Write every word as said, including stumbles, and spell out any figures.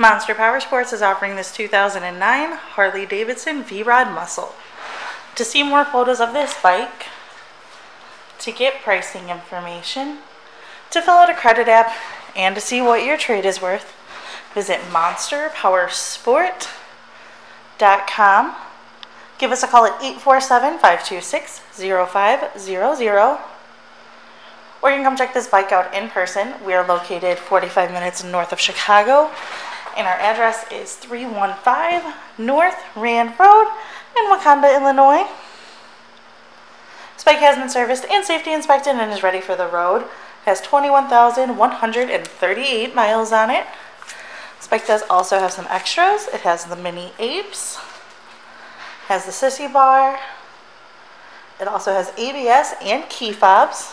Monster Powersports is offering this two thousand nine Harley-Davidson V-Rod Muscle. To see more photos of this bike, to get pricing information, to fill out a credit app, and to see what your trade is worth, visit monster powersport dot com. Give us a call at eight four seven, five two six, zero five zero zero. Or you can come check this bike out in person. We are located forty-five minutes north of Chicago, and our address is three one five North Rand Road in Wakanda, Illinois. Spike has been serviced and safety inspected and is ready for the road. It has twenty-one thousand one hundred thirty-eight miles on it. Spike does also have some extras. It has the Mini Apes, has the Sissy Bar. It also has A B S and Key Fobs.